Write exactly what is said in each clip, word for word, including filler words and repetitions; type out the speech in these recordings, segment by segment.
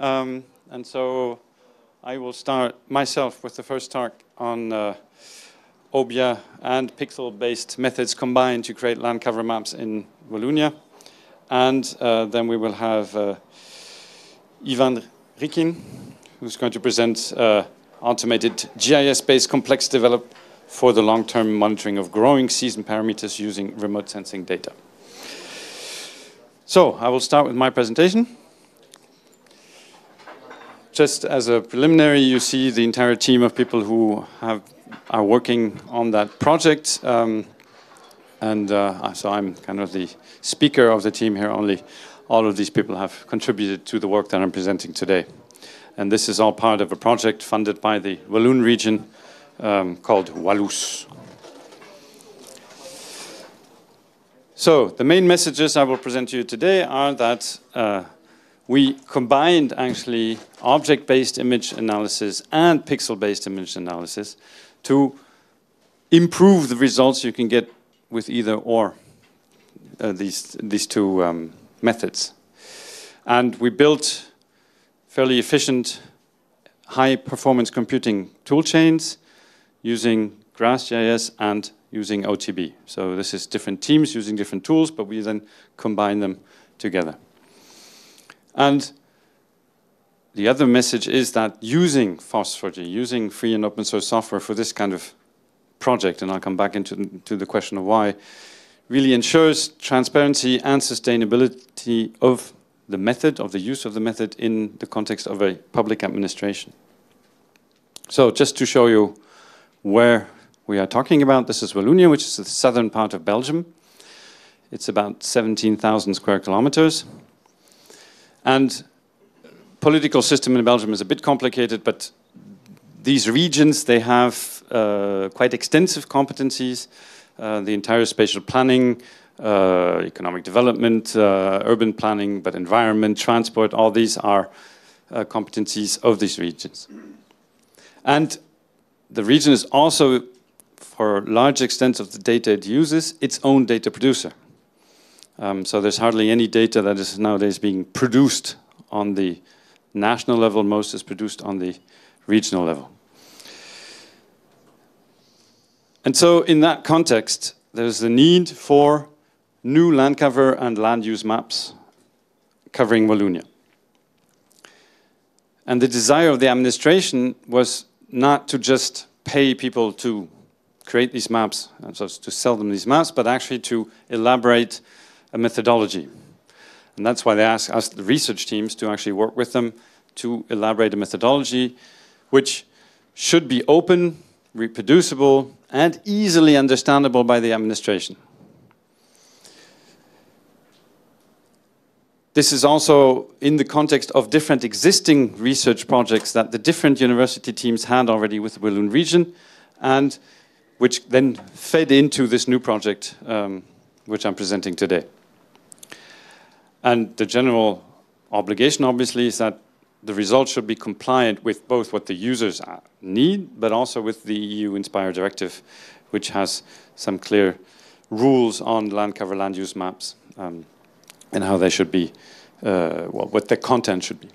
Um, and so I will start myself with the first talk on uh, O B I A and pixel-based methods combined to create land cover maps in Wallonia. And uh, then we will have uh, Ivan Rikin, who's going to present uh, automated G I S-based complex develop for the long-term monitoring of growing season parameters using remote sensing data. So I will start with my presentation. Just as a preliminary, you see the entire team of people who have, are working on that project. Um, and uh, so I'm kind of the speaker of the team here only. All of these people have contributed to the work that I'm presenting today. And this is all part of a project funded by the Walloon region um, called Wallus. So the main messages I will present to you today are that uh, we combined actually object-based image analysis and pixel-based image analysis to improve the results you can get with either or uh, these, these two um, methods. And we built fairly efficient high-performance computing tool chains using GRASS G I S and using O T B. So this is different teams using different tools, but we then combine them together. And the other message is that using FOSS four G, using free and open source software for this kind of project, and I'll come back into to the question of why, really ensures transparency and sustainability of the method, of the use of the method in the context of a public administration. So just to show you where we are talking about, this is Wallonia, which is the southern part of Belgium. It's about seventeen thousand square kilometers. And political system in Belgium is a bit complicated, but these regions, they have uh, quite extensive competencies. Uh, the entire spatial planning, uh, economic development, uh, urban planning, but environment, transport, all these are uh, competencies of these regions. And the region is also, for large extent of the data it uses, its own data producer. Um, so there's hardly any data that is nowadays being produced on the national level. Most is produced on the regional level. And so in that context, there's the need for new land cover and land use maps covering Wallonia. And the desire of the administration was not to just pay people to create these maps, and so to sell them these maps, but actually to elaborate a methodology. And that's why they asked us, the research teams, to actually work with them to elaborate a methodology which should be open, reproducible, and easily understandable by the administration. This is also in the context of different existing research projects that the different university teams had already with the Walloon region, and which then fed into this new project um, which I'm presenting today. And the general obligation, obviously, is that the results should be compliant with both what the users need, but also with the E U Inspire Directive, which has some clear rules on land cover land use maps um, and how they should be, uh, well, what their content should be.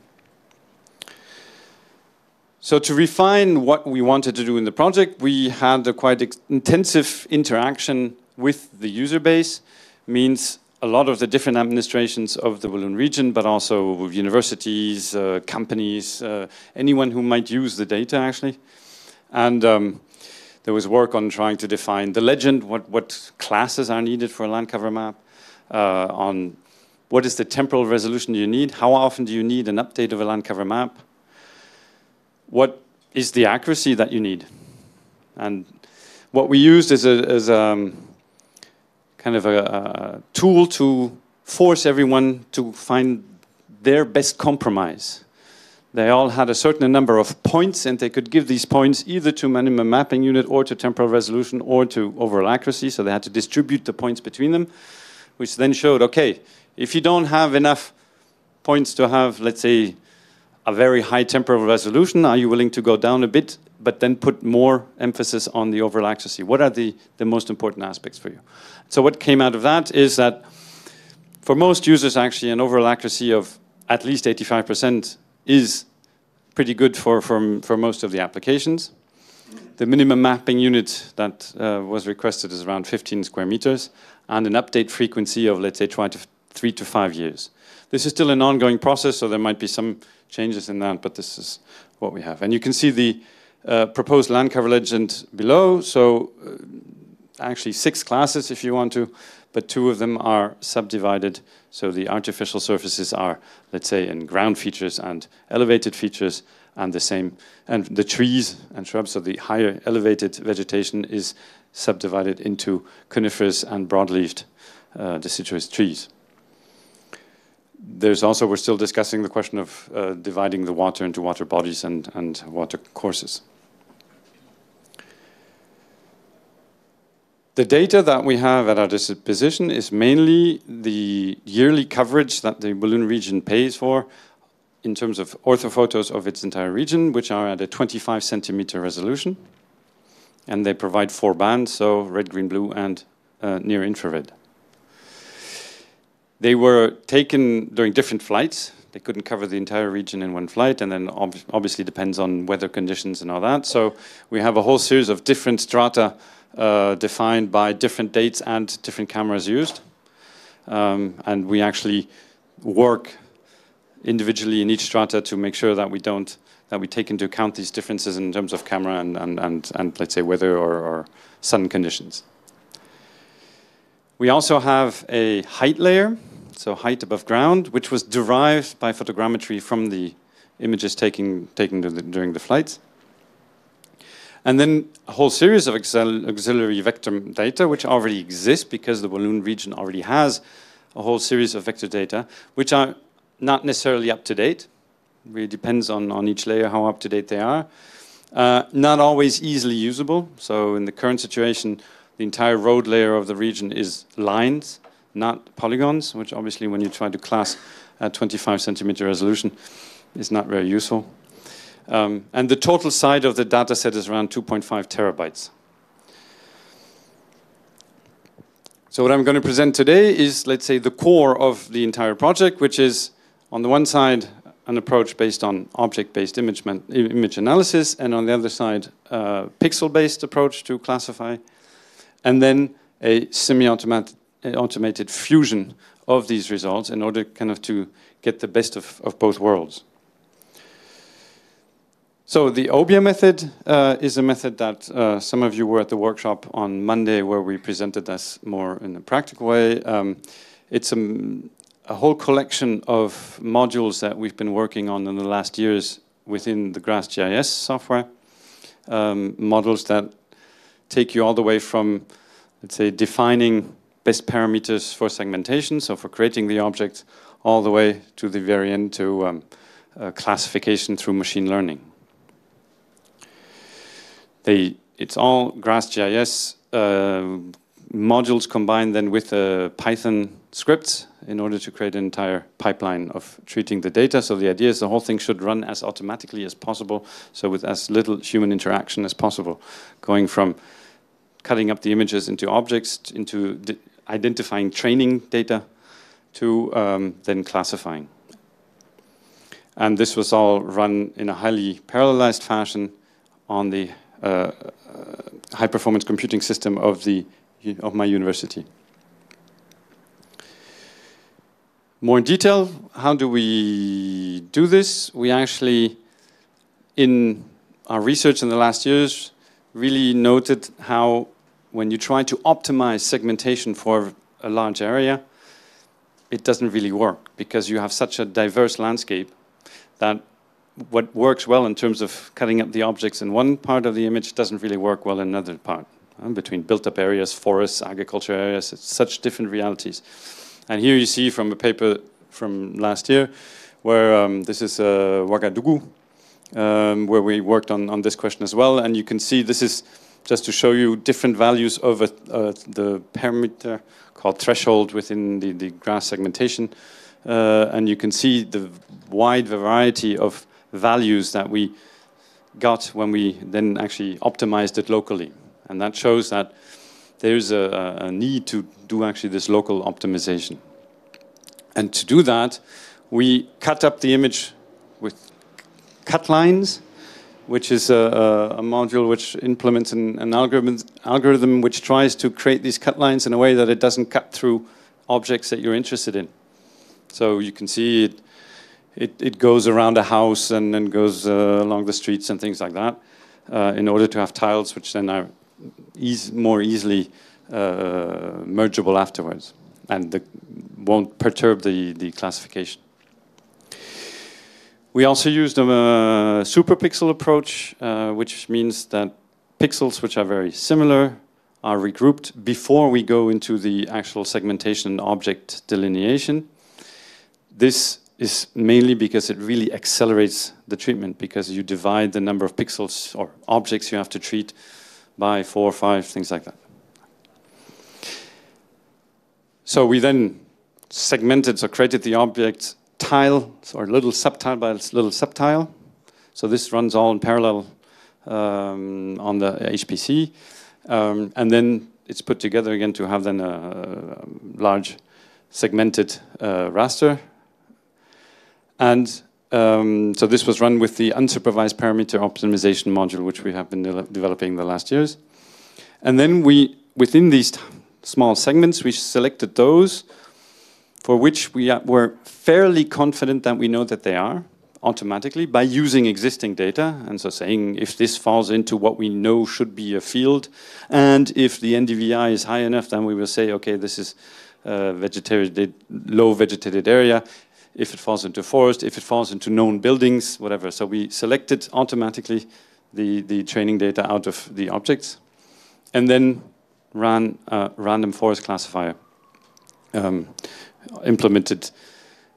So to refine what we wanted to do in the project, we had a quite intensive interaction with the user base. Means a lot of the different administrations of the Walloon region, but also universities, uh, companies, uh, anyone who might use the data, actually. And um, there was work on trying to define the legend, what, what classes are needed for a land cover map, uh, on what is the temporal resolution you need, how often do you need an update of a land cover map, what is the accuracy that you need. And what we used is a... Is a kind of a, a tool to force everyone to find their best compromise. They all had a certain number of points, and they could give these points either to minimum mapping unit or to temporal resolution or to overall accuracy, so they had to distribute the points between them, which then showed, okay, if you don't have enough points to have, let's say, a very high temporal resolution, are you willing to go down a bit, but then put more emphasis on the overall accuracy? What are the, the most important aspects for you? So what came out of that is that for most users, actually, an overall accuracy of at least eighty-five percent is pretty good for, for, for most of the applications. The minimum mapping unit that uh, was requested is around fifteen square meters, and an update frequency of, let's say, try to three to five years. This is still an ongoing process, so there might be some changes in that, but this is what we have. And you can see the uh, proposed land cover legend below, so uh, actually six classes if you want to, but two of them are subdivided, so the artificial surfaces are, let's say, in ground features and elevated features, and the same, and the trees and shrubs, so the higher elevated vegetation is subdivided into coniferous and broadleafed uh, deciduous trees. There's also, we're still discussing the question of uh, dividing the water into water bodies and, and water courses. The data that we have at our disposition is mainly the yearly coverage that the Walloon region pays for in terms of orthophotos of its entire region, which are at a twenty-five centimeter resolution. And they provide four bands, so red, green, blue, and uh, near infrared. They were taken during different flights. They couldn't cover the entire region in one flight, and then ob obviously depends on weather conditions and all that. So we have a whole series of different strata uh, defined by different dates and different cameras used. Um, and we actually work individually in each strata to make sure that we don't, that we take into account these differences in terms of camera and, and, and, and let's say weather or, or sun conditions. We also have a height layer, so height above ground, which was derived by photogrammetry from the images taken, taken the, during the flights. And then a whole series of auxiliary vector data, which already exist because the Walloon region already has a whole series of vector data, which are not necessarily up to date. It really depends on, on each layer how up to date they are. Uh, not always easily usable, so in the current situation, the entire road layer of the region is lines, not polygons, which obviously when you try to class at twenty-five centimeter resolution is not very useful. Um, and the total size of the data set is around two point five terabytes. So what I'm going to present today is, let's say, the core of the entire project, which is on the one side an approach based on object-based image, image analysis, and on the other side uh, pixel-based approach to classify. And then a semi-automated automated fusion of these results in order kind of to get the best of, of both worlds. So the OBIA method uh, is a method that uh, some of you were at the workshop on Monday where we presented this more in a practical way. Um, it's a, a whole collection of modules that we've been working on in the last years within the GRASS G I S software, um, models that take you all the way from, let's say, defining best parameters for segmentation, so for creating the object, all the way to the very end to um, uh, classification through machine learning. They, it's all GRASS G I S uh, modules combined then with uh, Python scripts in order to create an entire pipeline of treating the data. So the idea is the whole thing should run as automatically as possible, so with as little human interaction as possible, going from cutting up the images into objects, into identifying training data, to um, then classifying. And this was all run in a highly parallelized fashion on the uh, uh, high-performance computing system of, the, of my university. More in detail, how do we do this? We actually, in our research in the last years, really noted how when you try to optimize segmentation for a large area, it doesn't really work because you have such a diverse landscape that what works well in terms of cutting up the objects in one part of the image doesn't really work well in another part. And between built-up areas, forests, agriculture areas, it's such different realities. And here you see from a paper from last year, where um, this is uh, Ouagadougou, um, where we worked on, on this question as well. And you can see this is just to show you different values of a, uh, the parameter called threshold within the, the GRASS segmentation. Uh, and you can see the wide variety of values that we got when we then actually optimized it locally. And that shows that there's a, a need to do actually this local optimization. And to do that, we cut up the image with cut lines, which is a, a module which implements an, an algorithm, algorithm which tries to create these cut lines in a way that it doesn't cut through objects that you're interested in. So you can see it, it, it goes around a house and then goes uh, along the streets and things like that uh, in order to have tiles which then are eas more easily uh, mergeable afterwards and the, won't perturb the, the classification. We also used a uh, superpixel approach, uh, which means that pixels which are very similar are regrouped before we go into the actual segmentation and object delineation. This is mainly because it really accelerates the treatment, because you divide the number of pixels or objects you have to treat by four or five, things like that. So we then segmented, so created the object tile or little subtile by little subtile. So this runs all in parallel um, on the H P C. Um, and then it's put together again to have then a, a large segmented uh, raster. And um, so this was run with the unsupervised parameter optimization module, which we have been de developing the last years. And then we, within these small segments, we selected those for which we were fairly confident that we know that they are automatically by using existing data. And so saying if this falls into what we know should be a field, and if the N D V I is high enough, then we will say, okay, this is uh, vegetated, low vegetated area. If it falls into forest, if it falls into known buildings, whatever. So we selected automatically the, the training data out of the objects and then ran a random forest classifier. Um, implemented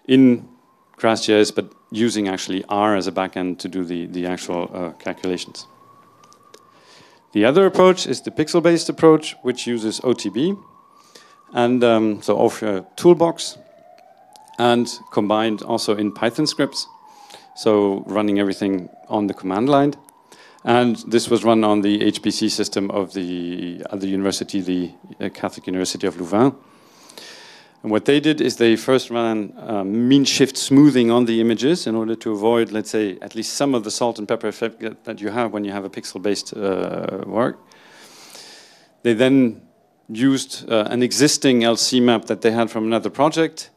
in GRASS G I S, but using actually R as a backend to do the, the actual uh, calculations. The other approach is the pixel-based approach, which uses O T B, and um, so off your toolbox, and combined also in Python scripts, so running everything on the command line. And this was run on the H P C system of the other university, the uh, Catholic University of Louvain. And what they did is they first ran uh, mean shift smoothing on the images in order to avoid, let's say, at least some of the salt and pepper effect that you have when you have a pixel-based uh, work. They then used uh, an existing L C map that they had from another project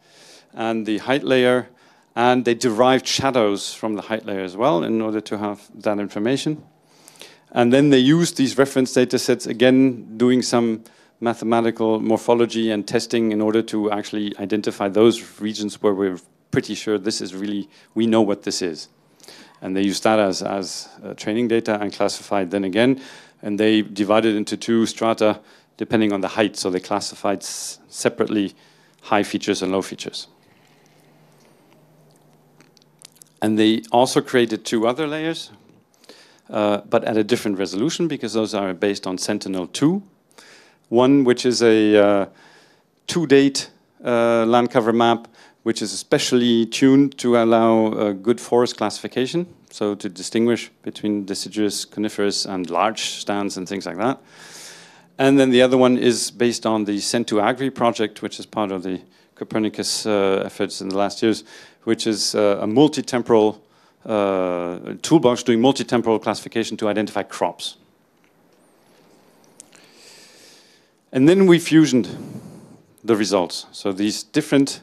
and the height layer, and they derived shadows from the height layer as well in order to have that information. And then they used these reference data sets, again, doing some mathematical morphology and testing in order to actually identify those regions where we're pretty sure this is really, we know what this is. And they used that as, as uh, training data and classified then again. And they divided into two strata depending on the height. So they classified s separately high features and low features. And they also created two other layers, uh, but at a different resolution because those are based on Sentinel two. One which is a uh, to-date uh, land cover map, which is especially tuned to allow uh, good forest classification, so to distinguish between deciduous, coniferous, and large stands and things like that. And then the other one is based on the Sen two Agri project, which is part of the Copernicus uh, efforts in the last years, which is uh, a multi-temporal uh, toolbox doing multi-temporal classification to identify crops. And then we fusioned the results. So these different,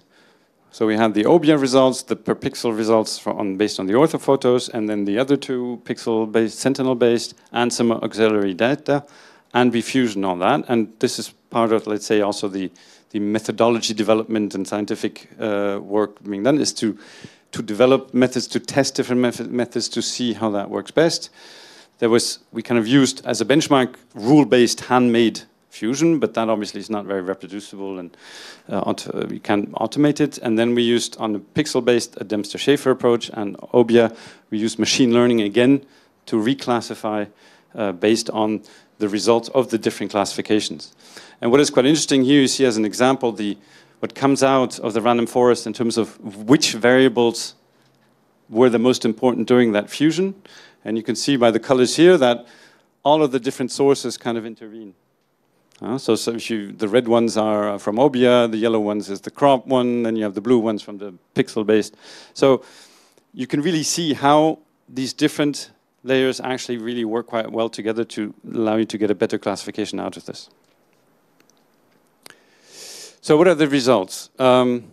so we had the O B I A results, the per pixel results on, based on the orthophotos, and then the other two pixel-based, sentinel-based, and some auxiliary data, and we fusioned all that. And this is part of, let's say, also the, the methodology development and scientific uh, work being done is to, to develop methods, to test different method, methods to see how that works best. There was, we kind of used as a benchmark rule-based handmade fusion, but that obviously is not very reproducible and uh, auto, we can't automate it. And then we used on a pixel-based a Dempster-Shafer approach and O B I A, we used machine learning again to reclassify uh, based on the results of the different classifications. And what is quite interesting here, you see as an example, the what comes out of the random forest in terms of which variables were the most important during that fusion. And you can see by the colors here that all of the different sources kind of intervene. Uh, so so if you, the red ones are from O B I A, the yellow ones is the crop one, then you have the blue ones from the pixel-based. So you can really see how these different layers actually really work quite well together to allow you to get a better classification out of this. So what are the results? Um,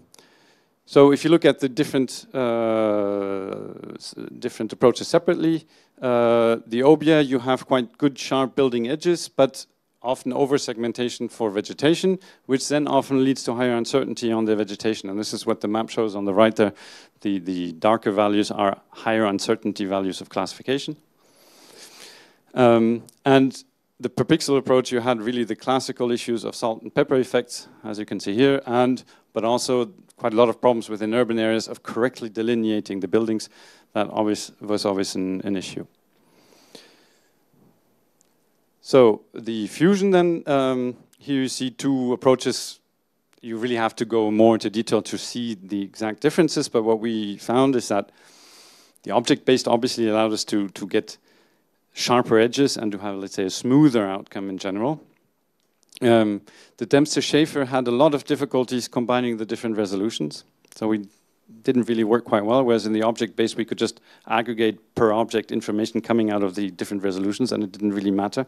so if you look at the different, uh, different approaches separately, uh, the O B I A, you have quite good sharp building edges, but often over-segmentation for vegetation, which then often leads to higher uncertainty on the vegetation. And this is what the map shows on the right there. The, the darker values are higher uncertainty values of classification. Um, and the per pixel approach, you had really the classical issues of salt and pepper effects, as you can see here, and but also quite a lot of problems within urban areas of correctly delineating the buildings. That always was always an, an issue. So the fusion then, um, here you see two approaches. You really have to go more into detail to see the exact differences, but what we found is that the object-based obviously allowed us to, to get sharper edges and to have, let's say, a smoother outcome in general. Um, the Dempster-Shafer had a lot of difficulties combining the different resolutions, so we didn't really work quite well, whereas in the object-based we could just aggregate per object information coming out of the different resolutions and it didn't really matter.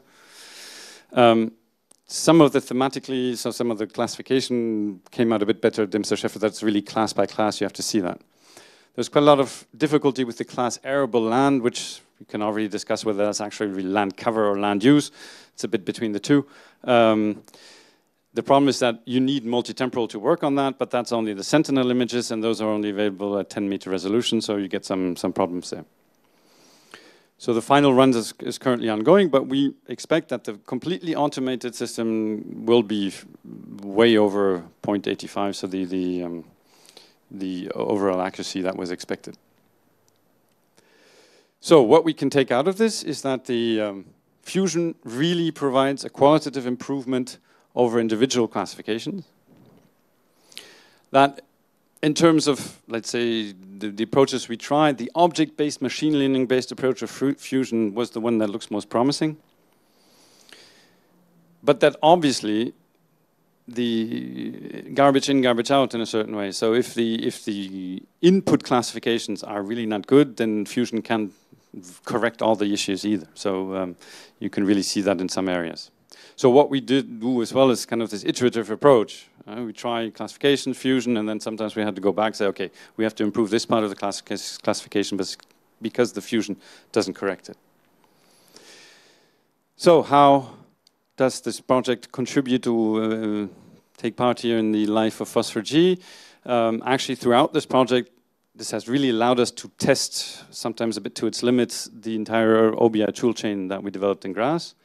Um, some of the thematically, so some of the classification came out a bit better. Dempster-Shafer, that's really class by class, you have to see that. There's quite a lot of difficulty with the class arable land, which we can already discuss whether that's actually really land cover or land use. It's a bit between the two. Um, the problem is that you need multi-temporal to work on that, but that's only the Sentinel images, and those are only available at ten meter resolution, so you get some, some problems there. So the final run is, is currently ongoing, but we expect that the completely automated system will be way over zero point eight five, so the, the, um, the overall accuracy that was expected. So what we can take out of this is that the um, fusion really provides a qualitative improvement over individual classifications. That in terms of, let's say, the, the approaches we tried, the object-based, machine learning-based approach of fusion was the one that looks most promising. But that obviously, the garbage in, garbage out in a certain way. So if the, if the input classifications are really not good, then fusion can't correct all the issues either. So um, you can really see that in some areas. So what we did do as well is kind of this iterative approach. Uh, we try classification, fusion, and then sometimes we had to go back and say, okay, we have to improve this part of the class classification because the fusion doesn't correct it. So how does this project contribute to uh, take part here in the life of FOSS four G? Um, actually, throughout this project, this has really allowed us to test, sometimes a bit to its limits, the entire O B I toolchain that we developed in GRASS.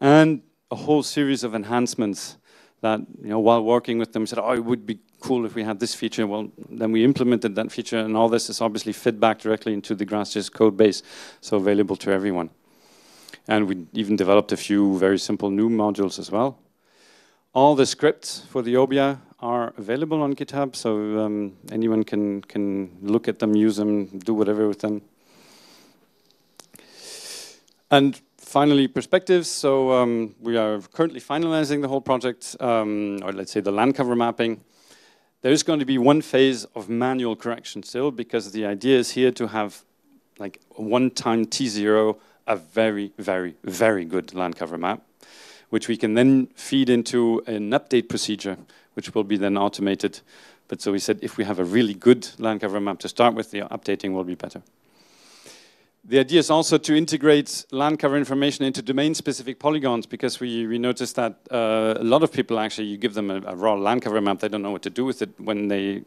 And a whole series of enhancements that, you know, while working with them, said, oh, it would be cool if we had this feature. Well, then we implemented that feature, and all this is obviously fed back directly into the GRASS G I S code base, so available to everyone. And we even developed a few very simple new modules as well. All the scripts for the O B I A are available on GitHub, so um, anyone can, can look at them, use them, do whatever with them. And finally, perspectives. So um, we are currently finalizing the whole project, um, or let's say the land cover mapping. There is going to be one phase of manual correction still, because the idea is here to have like one time T zero, a very, very, very good land cover map, which we can then feed into an update procedure, which will be then automated. But so we said if we have a really good land cover map to start with, the updating will be better. The idea is also to integrate land cover information into domain-specific polygons, because we, we noticed that uh, a lot of people actually, you give them a, a raw land cover map, they don't know what to do with it when they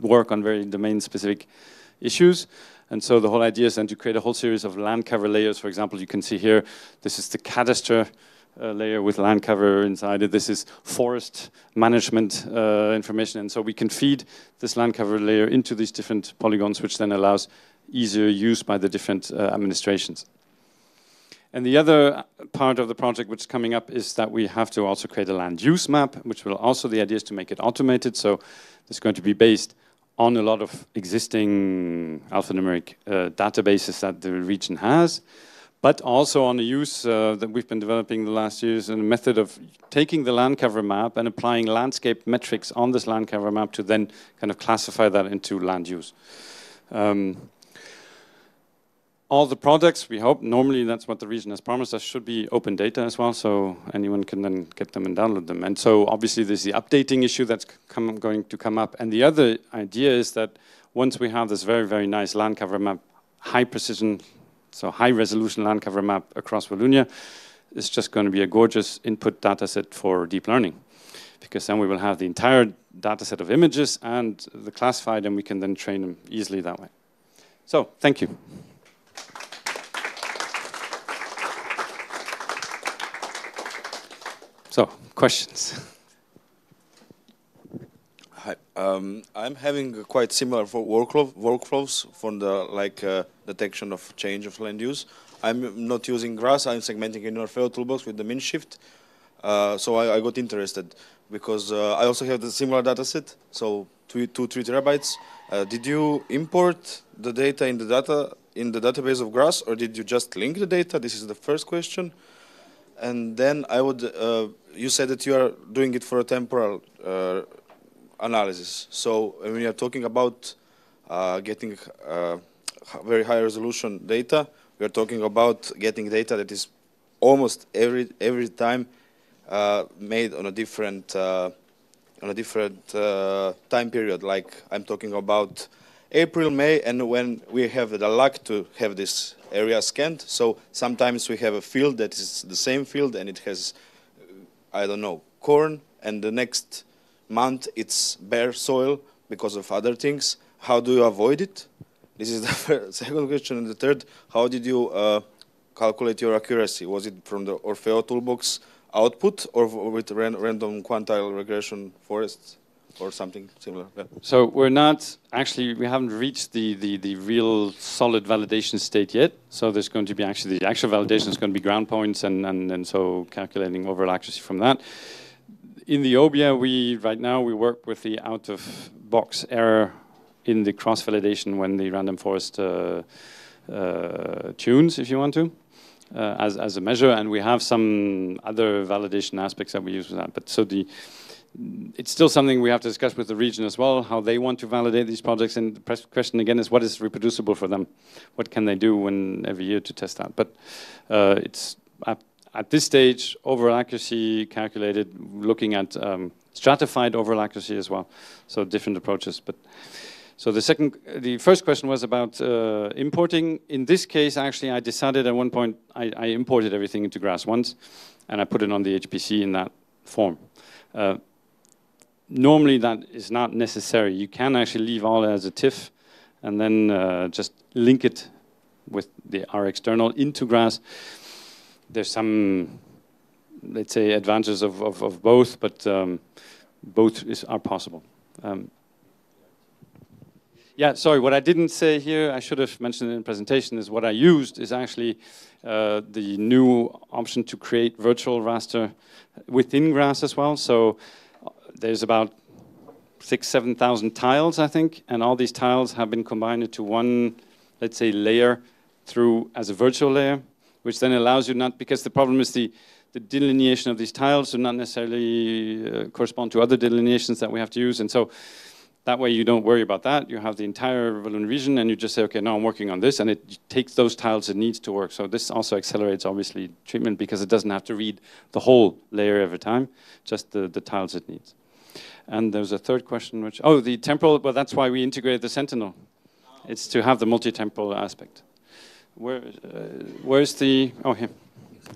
work on very domain-specific issues. And so the whole idea is then to create a whole series of land cover layers. For example, you can see here, this is the cadastre uh, layer with land cover inside it. This is forest management uh, information. And so we can feed this land cover layer into these different polygons, which then allows easier use by the different uh, administrations. And the other part of the project which is coming up is that we have to also create a land use map, which will also, the idea is to make it automated. So it's going to be based on a lot of existing alphanumeric uh, databases that the region has, but also on the use uh, that we've been developing the last years, and a method of taking the land cover map and applying landscape metrics on this land cover map to then kind of classify that into land use. Um, all the projects, we hope, normally that's what the region has promised us, should be open data as well, so anyone can then get them and download them. And so obviously there's the updating issue that's come, going to come up. And the other idea is that once we have this very, very nice land cover map, high precision, so high resolution land cover map across Wallonia, it's just going to be a gorgeous input data set for deep learning, because then we will have the entire data set of images and the classified, and we can then train them easily that way. So thank you. So, questions? Hi, um, I'm having quite similar workflow, workflows for the like uh, detection of change of land use. I'm not using GRASS. I'm segmenting in our field toolbox with the min shift. Uh, so I, I got interested because uh, I also have the similar data set, so two, two three terabytes. Uh, did you import the data in the data in the database of GRASS, or did you just link the data? This is the first question. And then I would, uh, you said that you are doing it for a temporal uh, analysis. So when you are talking about uh, getting uh, very high resolution data, we are talking about getting data that is almost every every time uh, made on a different uh, on a different uh, time period. Like I'm talking about April, May, and when we have the luck to have this area scanned, so sometimes we have a field that is the same field and it has, I don't know, corn, and the next month it's bare soil because of other things. How do you avoid it? This is the first, second question. And the third, how did you uh, calculate your accuracy? Was it from the Orfeo toolbox output or with ran random quantile regression forests? Or something similar. Yeah. So we're not actually, we haven't reached the, the, the real solid validation state yet. So there's going to be actually, the actual validation is going to be ground points and, and, and so calculating overall accuracy from that. In the O B I A, we, right now, we work with the out of box error in the cross validation when the random forest uh, uh, tunes, if you want to. Uh, as, as a measure, and we have some other validation aspects that we use with that. But so the it's still something we have to discuss with the region as well, how they want to validate these projects. And the question again is, what is reproducible for them? What can they do when every year to test that? But uh, it's at, at this stage, overall accuracy calculated, looking at um, stratified overall accuracy as well. So different approaches. But so the second, the first question was about uh, importing. In this case, actually, I decided at one point I, I imported everything into GRASS once, and I put it on the H P C in that form. Uh, Normally that is not necessary. You can actually leave all as a TIFF and then uh, just link it with the R external into GRASS. There's some, let's say, advantages of, of, of both, but um, both is, are possible. Um, yeah, sorry, what I didn't say here, I should have mentioned in the presentation, is what I used is actually uh, the new option to create virtual raster within GRASS as well. So there's about six, seven thousand tiles, I think, and all these tiles have been combined into one, let's say, layer through as a virtual layer, which then allows you not, because the problem is the, the delineation of these tiles do not necessarily uh, correspond to other delineations that we have to use, and so that way you don't worry about that. You have the entire Wallonia region, and you just say, okay, now I'm working on this, and it takes those tiles it needs to work. So this also accelerates, obviously, treatment, because it doesn't have to read the whole layer every time, just the, the tiles it needs. And there's a third question, which, oh, the temporal, well, that's why we integrated the Sentinel. It's to have the multi-temporal aspect. Where, uh, where's the, oh, here.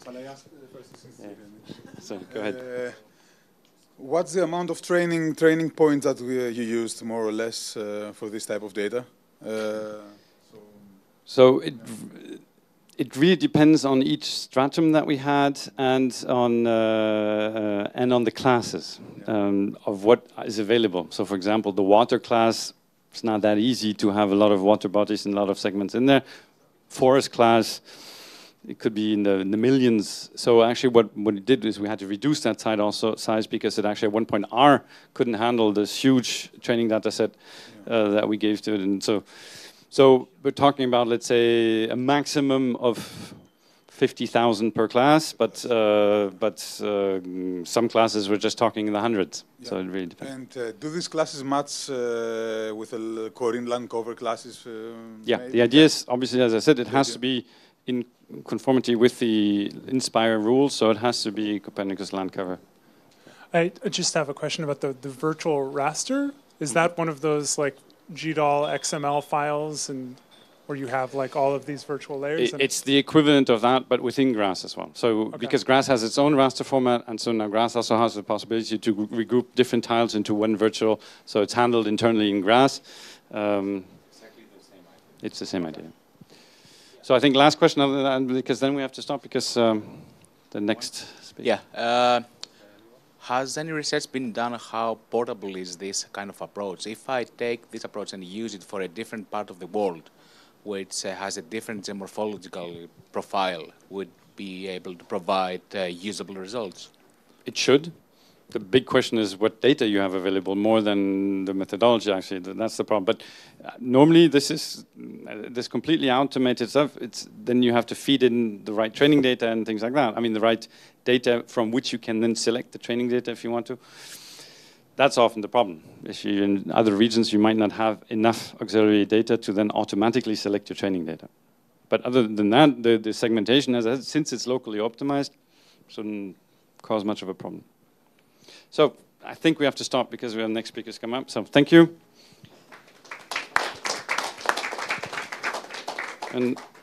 Shall I ask the first question? Yeah. So, go ahead. Uh, what's the amount of training training points that we, uh, you used, more or less, uh, for this type of data? Uh, so so it, yeah. It really depends on each stratum that we had, and on uh, uh, and on the classes um, of what is available. So, for example, the water class, it's not that easy to have a lot of water bodies and a lot of segments in there. Forest class, it could be in the, in the millions. So, actually, what what it did is we had to reduce that side also size, because it actually at one point R couldn't handle this huge training data set uh, that we gave to it, and so. So we're talking about, let's say, a maximum of fifty thousand per class, but uh, but uh, some classes we're just talking in the hundreds. Yeah. So it really depends. And uh, do these classes match uh, with the Corine land cover classes? Uh, yeah, made? The idea is, obviously, as I said, it has yeah. to be in conformity with the Inspire rules, so it has to be Copernicus land cover. I just have a question about the, the virtual raster. Is that one of those like G D A L X M L files, and where you have like all of these virtual layers? It, it's the equivalent of that, but within GRASS as well. So okay. because GRASS has its own raster format, and so now GRASS also has the possibility to regroup different tiles into one virtual. So it's handled internally in GRASS. Um, exactly the same idea. It's the same idea. Yeah. So I think last question, other than that, because then we have to stop because um, the next speaker. Yeah. Uh, Has any research been done on how portable is this kind of approach? If I take this approach and use it for a different part of the world, which uh, has a different geomorphological profile, would be able to provide uh, usable results? It should. The big question is what data you have available, more than the methodology, actually. That's the problem. But uh, normally, this is uh, this completely automated stuff. It's, then you have to feed in the right training data and things like that. I mean, the right data from which you can then select the training data if you want to. That's often the problem. If you, in other regions, you might not have enough auxiliary data to then automatically select your training data. But other than that, the, the segmentation, as I said, since it's locally optimized, shouldn't cause much of a problem. So I think we have to stop because we have next speakers come up. So thank you. And